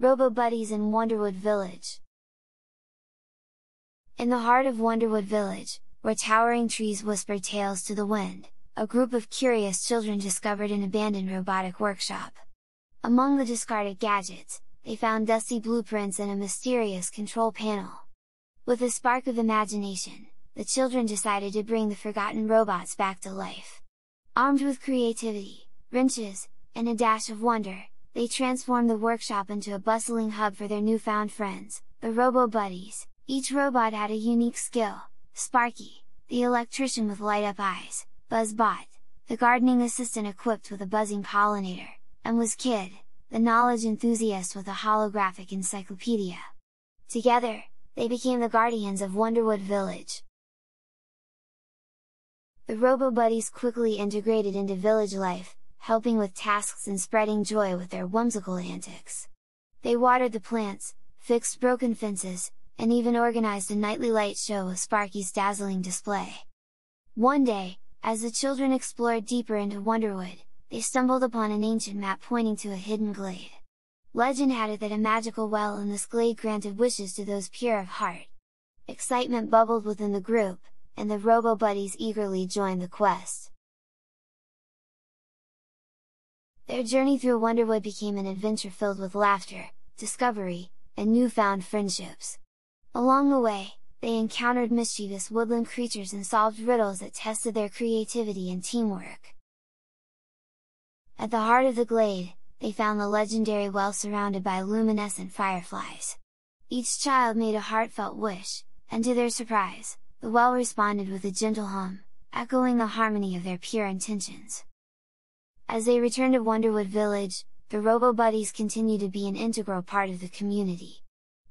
Robo Buddies in Wonderwood Village. In the heart of Wonderwood Village, where towering trees whisper tales to the wind, a group of curious children discovered an abandoned robotic workshop. Among the discarded gadgets, they found dusty blueprints and a mysterious control panel. With a spark of imagination, the children decided to bring the forgotten robots back to life. Armed with creativity, wrenches, and a dash of wonder, they transformed the workshop into a bustling hub for their newfound friends, the Robo Buddies. Each robot had a unique skill: Sparky, the electrician with light-up eyes; BuzzBot, the gardening assistant equipped with a buzzing pollinator; and WizKid, the knowledge enthusiast with a holographic encyclopedia. Together, they became the guardians of Wonderwood Village. The Robo Buddies quickly integrated into village life, helping with tasks and spreading joy with their whimsical antics. They watered the plants, fixed broken fences, and even organized a nightly light show with Sparky's dazzling display. One day, as the children explored deeper into Wonderwood, they stumbled upon an ancient map pointing to a hidden glade. Legend had it that a magical well in this glade granted wishes to those pure of heart. Excitement bubbled within the group, and the Robo Buddies eagerly joined the quest. Their journey through Wonderwood became an adventure filled with laughter, discovery, and newfound friendships. Along the way, they encountered mischievous woodland creatures and solved riddles that tested their creativity and teamwork. At the heart of the glade, they found the legendary well surrounded by luminescent fireflies. Each child made a heartfelt wish, and to their surprise, the well responded with a gentle hum, echoing the harmony of their pure intentions. As they returned to Wonderwood Village, the Robo Buddies continued to be an integral part of the community.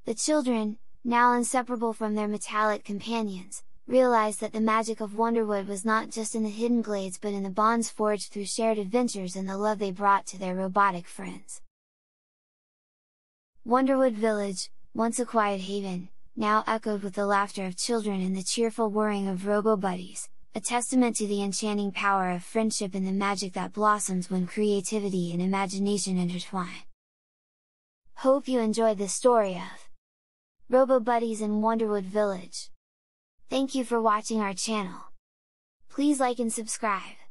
The children, now inseparable from their metallic companions, realized that the magic of Wonderwood was not just in the hidden glades but in the bonds forged through shared adventures and the love they brought to their robotic friends. Wonderwood Village, once a quiet haven, now echoed with the laughter of children and the cheerful whirring of Robo Buddies, a testament to the enchanting power of friendship and the magic that blossoms when creativity and imagination intertwine. Hope you enjoyed this story of Robo Buddies in Wonderwood Village. Thank you for watching our channel. Please like and subscribe.